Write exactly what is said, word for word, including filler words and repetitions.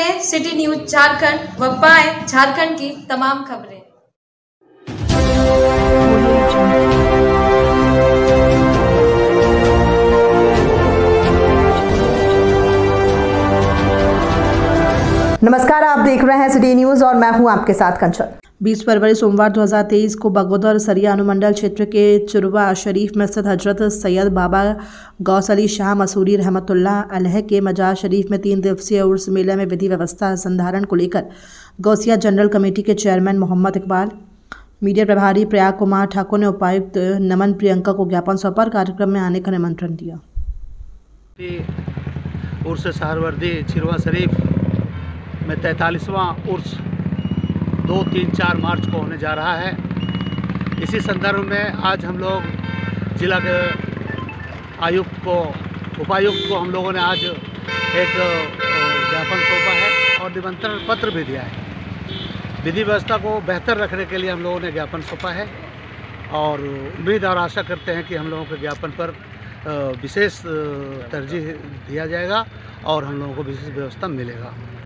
पे city news Jharkhand व पाए झारखंड की तमाम खबरें। नमस्कार, आप देख रहे हैं सिटी न्यूज और मैं हूं आपके साथ कंचन। बीस फरवरी सोमवार दो हज़ार तेईस को बगोदर सरिया अनुमंडल क्षेत्र के चिरवा शरीफ में स्थित हजरत सैयद बाबा गौस अली शाह मसूरी रहमतुल्लाह अलैह के मजार शरीफ में तीन दिवसीय उर्स मेले में विधि व्यवस्था संधारण को लेकर गौसिया जनरल कमेटी के चेयरमैन मोहम्मद इकबाल, मीडिया प्रभारी प्रयाग कुमार ठाकुर ने उपायुक्त नमन प्रियंका को ज्ञापन सौंपा और कार्यक्रम में आने का निमंत्रण दिया। उर्स सारवर्दी चिरवा शरीफ में तैंतालीसवां उर्स दो तीन चार मार्च को होने जा रहा है। इसी संदर्भ में आज हम लोग जिला के आयुक्त को उपायुक्त को हम लोगों ने आज एक ज्ञापन सौंपा है और निमंत्रण पत्र भी दिया है। विधि व्यवस्था को बेहतर रखने के लिए हम लोगों ने ज्ञापन सौंपा है और उम्मीद और आशा करते हैं कि हम लोगों के ज्ञापन पर विशेष तरजीह दिया जाएगा और हम लोगों को विशेष व्यवस्था मिलेगा।